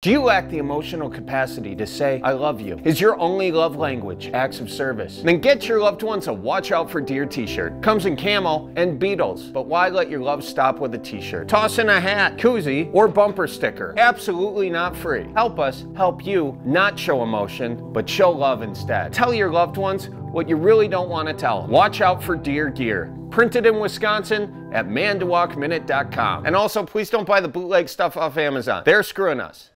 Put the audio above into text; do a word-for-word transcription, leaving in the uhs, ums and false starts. Do you lack the emotional capacity to say, I love you? Is your only love language acts of service? Then get your loved ones a Watch Out For Deer t-shirt. Comes in camel and beetles, but why let your love stop with a t-shirt? Toss in a hat, koozie, or bumper sticker. Absolutely not free. Help us help you not show emotion, but show love instead. Tell your loved ones what you really don't want to tell them. Watch Out For Deer gear. Printed in Wisconsin at man to walk minute dot com. And also, please don't buy the bootleg stuff off Amazon. They're screwing us.